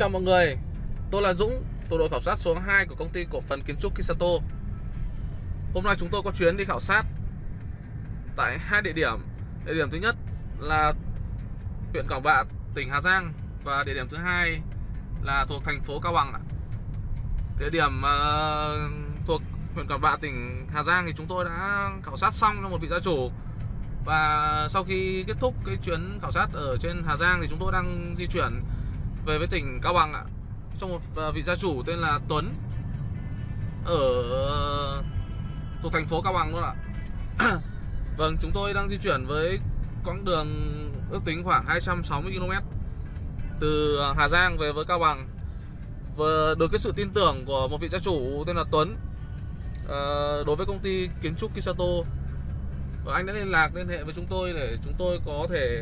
chào mọi người, tôi là Dũng, tổ đội khảo sát số 2 của công ty cổ phần kiến trúc Kisato. Hôm nay chúng tôi có chuyến đi khảo sát tại hai địa điểm. Địa điểm thứ nhất là huyện Cảo Bạ, tỉnh Hà Giang, và địa điểm thứ hai là thuộc thành phố Cao Bằng. Địa điểm thuộc huyện Cảo Bạ, tỉnh Hà Giang thì chúng tôi đã khảo sát xong cho một vị gia chủ. Và sau khi kết thúc cái chuyến khảo sát ở trên Hà Giang thì chúng tôi đang di chuyển về với tỉnh Cao Bằng cho một vị gia chủ tên là Tuấn ở thuộc thành phố Cao Bằng luôn ạ. Vâng, chúng tôi đang di chuyển với quãng đường ước tính khoảng 260 km từ Hà Giang về với Cao Bằng. Và được cái sự tin tưởng của một vị gia chủ tên là Tuấn đối với công ty kiến trúc Kisato, và anh đã liên hệ với chúng tôi để chúng tôi có thể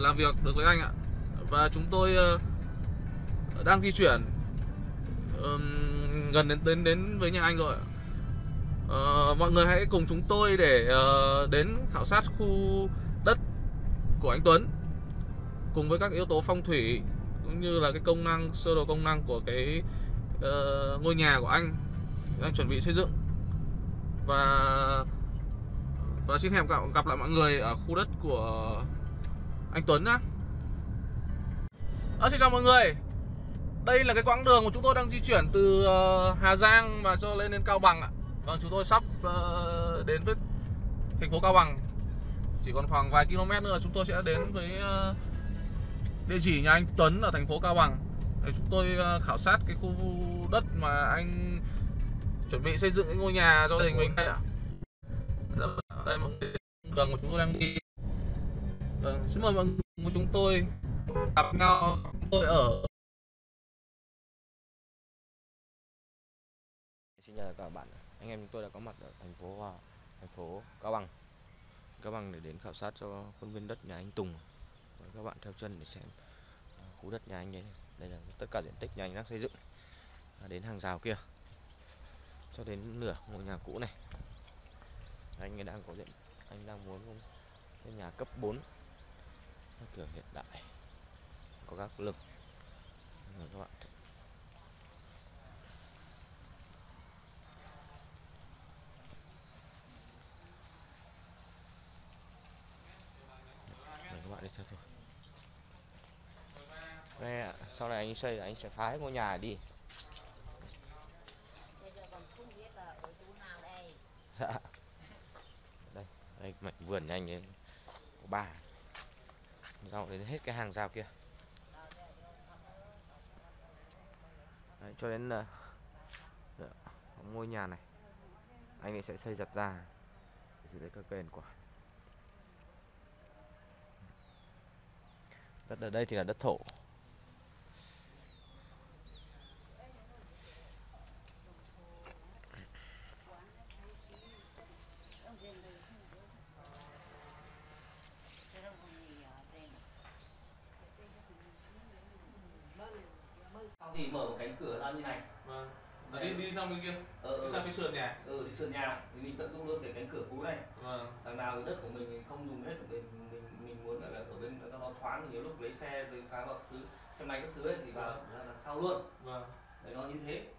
làm việc được với anh ạ. Và chúng tôi đang di chuyển gần đến với nhà anh rồi. Mọi người hãy cùng chúng tôi để đến khảo sát khu đất của anh Tuấn cùng với các yếu tố phong thủy cũng như là cái công năng, sơ đồ công năng của cái ngôi nhà của anh đang chuẩn bị xây dựng. Và xin hẹn gặp lại mọi người ở khu đất của anh Tuấn nhé. Xin chào mọi người. Đây là cái quãng đường mà chúng tôi đang di chuyển từ Hà Giang và cho lên đến Cao Bằng ạ. Vâng, chúng tôi sắp đến với thành phố Cao Bằng. Chỉ còn khoảng vài km nữa là chúng tôi sẽ đến với địa chỉ nhà anh Tuấn ở thành phố Cao Bằng để chúng tôi khảo sát cái khu đất mà anh chuẩn bị xây dựng cái ngôi nhà cho gia đình mình đây ạ. Đây là một đường mà chúng tôi đang đi. Xin mời mọi người của chúng tôi gặp nhau tôi ở. Xin chào các bạn, anh em chúng tôi đã có mặt ở thành phố Cao Bằng để đến khảo sát cho khuôn viên đất nhà anh Tùng. Mời các bạn theo chân để xem khu đất nhà anh ấy. Đây là tất cả diện tích nhà anh đang xây dựng, đến hàng rào kia cho đến nửa ngôi nhà cũ này. Anh ấy đang có diện, anh đang muốn cái nhà cấp 4 kiểu hiện đại, có các lực. Rồi các bạn, đi theo tôi. Đây, sau này anh xây là anh sẽ phá hết ngôi nhà đi. Dạ. Đây, đây mảnh vườn nhà anh ấy có 3 rau đến hết cái hàng rào kia. Đấy, cho đến ngôi nhà này anh ấy sẽ xây giặt ra thì đấy các cây ăn quả. Đất ở đây thì là đất thổ. Thì mở một cánh cửa ra như này. Vâng. Đi sang bên kia. Đi sang bên sườn nhà. Đi sườn nhà thì mình tận dụng luôn cái cánh cửa cũ này. Vâng. Đằng nào cái đất của mình không dùng hết của mình muốn là ở bên nó thoáng, nhiều lúc lấy xe rồi phá vào thứ xe máy các thứ ấy, thì vào đằng sau luôn. Vâng. Đấy, nó như thế.